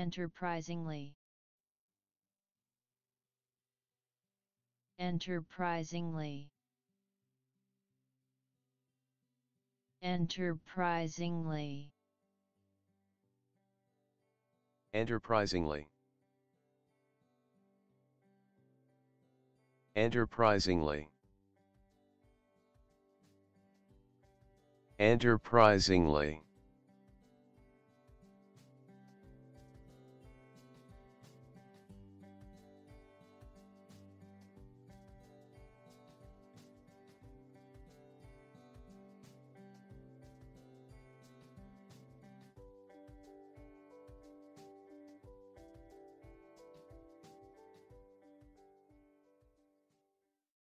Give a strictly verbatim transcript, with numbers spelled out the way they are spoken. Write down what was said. enterprisingly, enterprisingly, enterprisingly, enterprisingly, enterprisingly, enterprisingly.